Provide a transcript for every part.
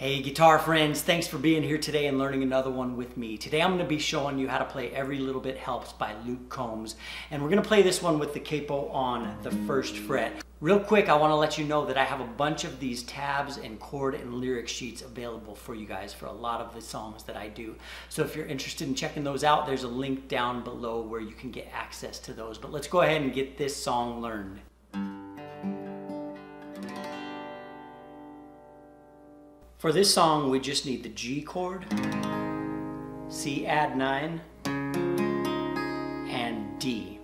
Hey guitar friends, thanks for being here today and learning another one with me. Today I'm going to be showing you how to play Every Little Bit Helps by Luke Combs. And we're going to play this one with the capo on the first fret. Real quick, I want to let you know that I have a bunch of these tabs and chord and lyric sheets available for you guys for a lot of the songs that I do. So if you're interested in checking those out, there's a link down below where you can get access to those. But let's go ahead and get this song learned. For this song, we just need the G chord, C add 9, and D.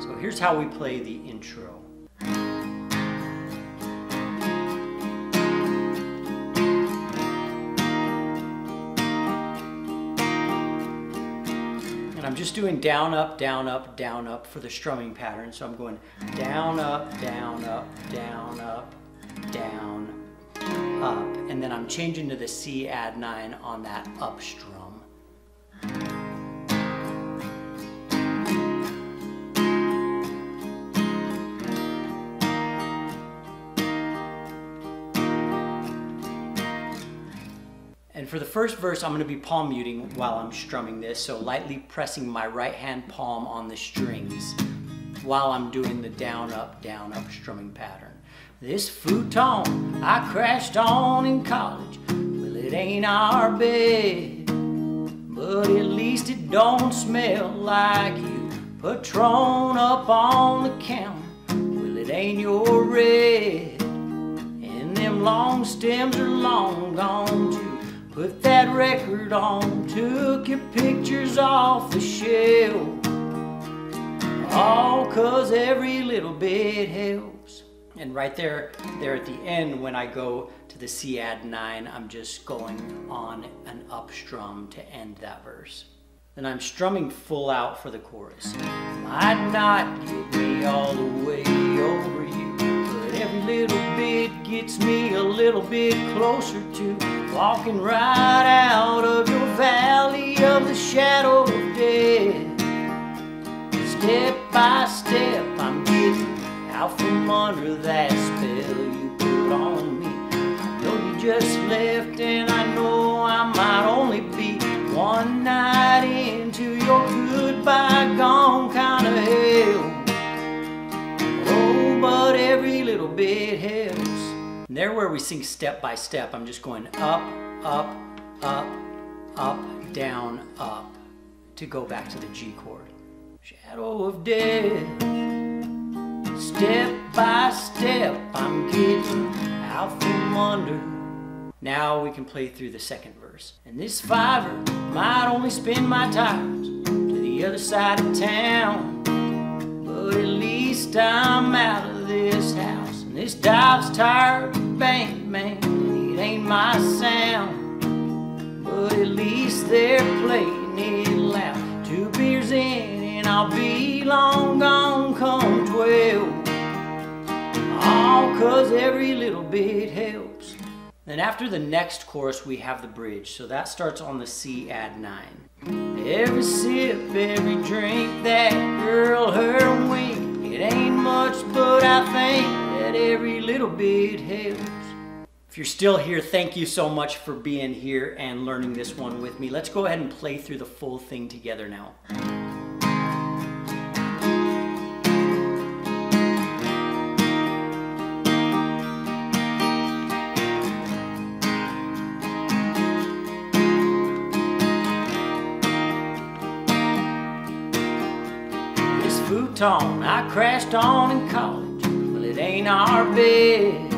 So here's how we play the intro. And I'm just doing down, up for the strumming pattern. So I'm going down, up, down, up, down, up, down, up, and then I'm changing to the C add 9 on that up strum. And for the first verse, I'm going to be palm muting while I'm strumming this, so lightly pressing my right hand palm on the strings while I'm doing the down, up strumming pattern. This futon I crashed on in college, well, it ain't our bed, but at least it don't smell like you. Patron up on the counter, well, it ain't your red, and them long stems are long gone too. Put that record on, took your pictures off the shelf, all 'cause every little bit helps. And right there at the end, when I go to the C add 9, I'm just going on an up strum to end that verse. Then I'm strumming full out for the chorus. Might not get me all the way over you, but every little bit gets me a little bit closer to walking right out of your valley of the shadow of death. Step by step, I'm getting out from under that spell you put on me. I know you just left, and I know I might only be one night into your goodbye gone kind of hell. Oh, but every little bit helps. And there where we sing step by step, I'm just going up, up, up, up, down, up to go back to the G chord. Shadow of death. Step by step, I'm getting out from under. Now we can play through the second verse. And this fiver might only spin my tires to the other side of town, but at least I'm out of this house. And this dive's tired, bang, bang, it ain't my sound, but at least they're playing it loud. 2 beers in and I'll be long gone come 12, all 'cause every little bit helps. Then after the next chorus, we have the bridge. So that starts on the C add 9. Every sip, every drink, that girl, her wink, it ain't much, but I think that every little bit helps. If you're still here, thank you so much for being here and learning this one with me. Let's go ahead and play through the full thing together now. Futon I crashed on in college, well, it ain't our bed,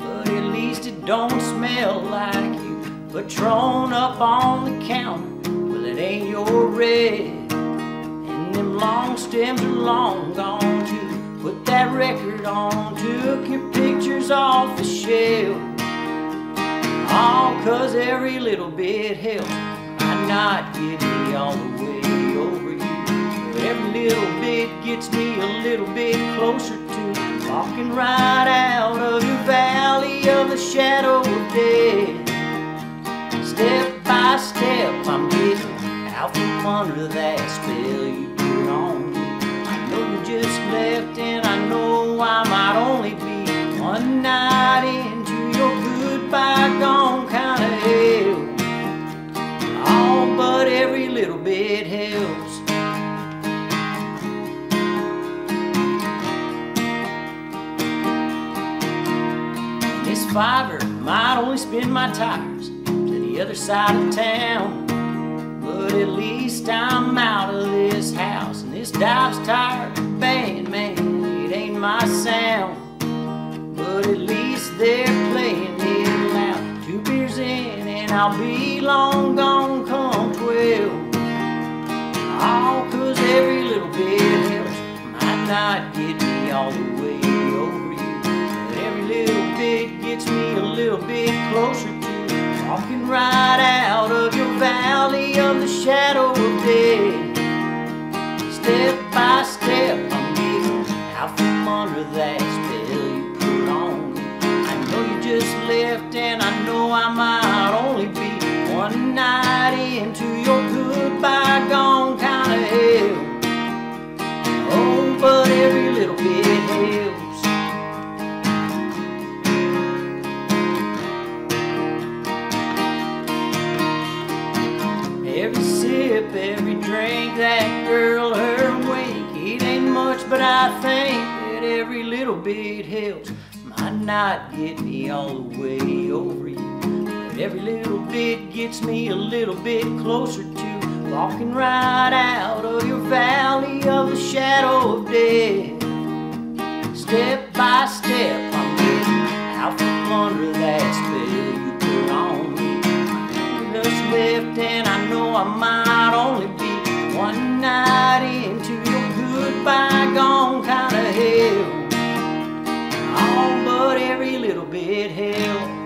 but at least it don't smell like you. Patron up on the counter, well, it ain't your red, and them long stems are long gone too. Put that record on, took your pictures off the shelf, all 'cause every little bit helps. Might not get me all the way over you, but every little bit gets me a little bit closer to walking right out of your valley of the shadow of death. Step by step, I'm getting out from under that spell you put on me. I know you just left, and I know I might only be one night into your goodbye gone. it helps. This fiver might only spin my tires to the other side of town, but at least I'm out of this house and this dive's tire band, man, it ain't my sound. But at least they're playing it loud. 2 beers in and I'll be long gone come 12. All 'cause every little bit helps. Might not get me all the way over you, but every little bit gets me a little bit closer to walking right out of your valley of the shadow of death. Step by step I'm getting out from under that spell. Just left, and I know I might only be 1 night into your goodbye gone kind of hell. Oh, but every little bit helps. Every sip, every drink, that girl, her wink, it ain't much, but I think that every little bit helps. Might not get me all the way over you, but every little bit gets me a little bit closer to walking right out of your valley of the shadow of death. Step by step I'm getting out from under that spell you put on me. I'm just left and I know I might only be 1 night into your goodbye gone kind of hell. But every little bit helps.